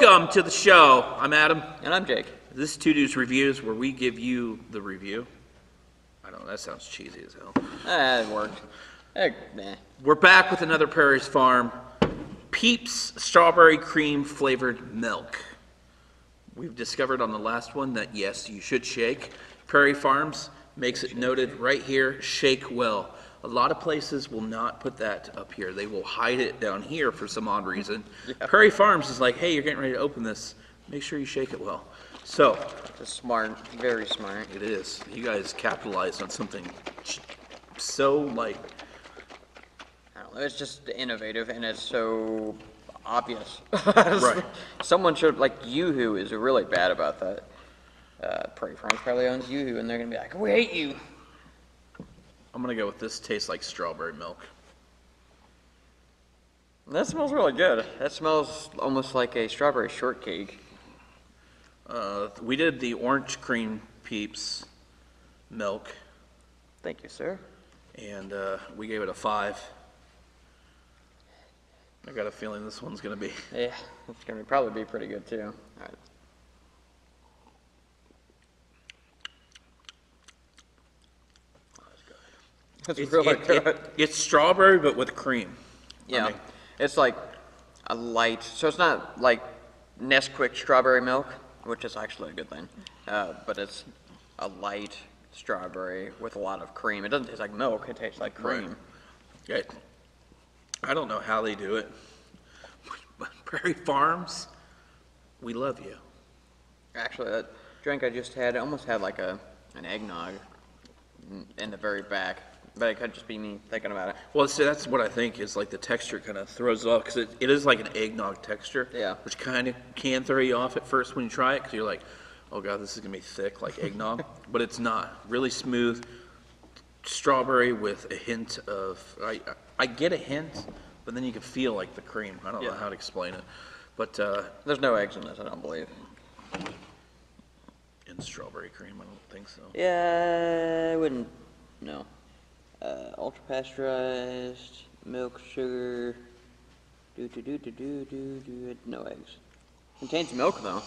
Welcome to the show. I'm Adam. And I'm Jake. This is Two Dudes Reviews, where we give you the review. I don't know, that sounds cheesy as hell. It worked. We're back with another Prairie Farm. Peeps strawberry cream flavored milk. We've discovered on the last one that yes, you should shake. Prairie Farms makes it noted right here, shake well. A lot of places will not put that up here. They will hide it down here for some odd reason. Yeah. Prairie Farms is like, hey, you're getting ready to open this. Make sure you shake it well. So. It's smart, very smart. It is. You guys capitalized on something so like. I don't know, it's just innovative and it's so obvious. Right. Someone should, like Yoohoo is really bad about that. Prairie Farms probably owns Yoohoo and they're going to be like, we hate you. I'm gonna go with this tastes like strawberry milk. That smells really good. That smells almost like a strawberry shortcake. We did the orange cream Peeps milk. Thank you, sir. And we gave it a 5. I got a feeling this one's gonna be. Yeah, it's gonna probably be pretty good too. All right. It's really good. It's strawberry, but with cream. Yeah, I mean, it's like a light, so it's not like Nesquik strawberry milk, which is actually a good thing, but it's a light strawberry with a lot of cream. It doesn't taste like milk, it tastes like cream. Right. Yeah. I don't know how they do it, but Prairie Farms, we love you. Actually, that drink I just had, it almost had like an eggnog in the very back. But it could just be me thinking about it. Well, so that's what I think is like the texture kind of throws off because it is like an eggnog texture. Yeah. Which kind of can throw you off at first when you try it because you're like, oh god, this is gonna be thick like eggnog, but it's not. Really smooth strawberry with a hint of I get a hint, but then you can feel like the cream. I don't know how to explain it, but there's no eggs in this. I don't believe. In strawberry cream, I don't think so. Yeah, I wouldn't. No. Ultra pasteurized, milk, sugar, no eggs. Contains milk though,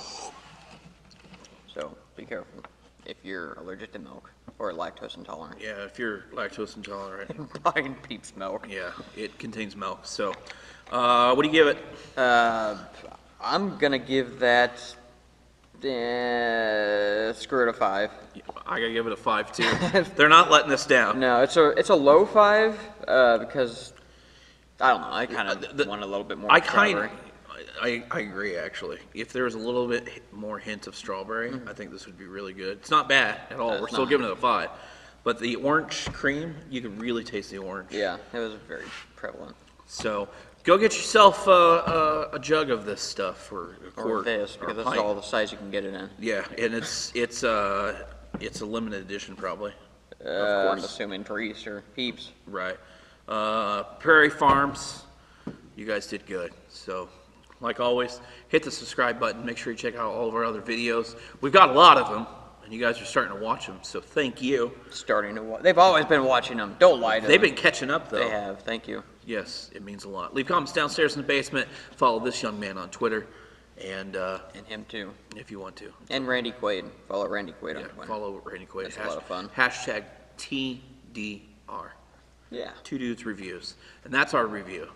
so be careful if you're allergic to milk or lactose intolerant. Yeah, if you're lactose intolerant. Buying Peeps milk. Yeah, it contains milk. So, what do you give it? I'm gonna give that. Screw it, a 5. I gotta give it a 5 too. They're not letting us down. No, it's a low 5 because I don't know. I kind of want a little bit more. I agree actually. If there was a little bit more hint of strawberry, I think this would be really good. It's not bad at all. We're still giving it a 5, but the orange cream, you can really taste the orange. Yeah, it was very prevalent. So. Go get yourself a jug of this stuff, or a quart, or this, because this is all the size you can get it in. Yeah, and it's a limited edition probably. Of course. I'm assuming for Easter, Peeps. Right. Prairie Farms, you guys did good. So, like always, hit the subscribe button. Make sure you check out all of our other videos. We've got a lot of them, and you guys are starting to watch them. So thank you. Starting to watch. They've always been watching them. Don't lie to them. They've been catching up though. They have. Thank you. Yes, it means a lot. Leave comments downstairs in the basement. Follow this young man on Twitter. And him too. If you want to. And Randy Quaid. Follow Randy Quaid on Twitter. Follow Randy Quaid. That's a lot of fun. #TDR. Yeah. Two Dudes Reviews. And that's our review.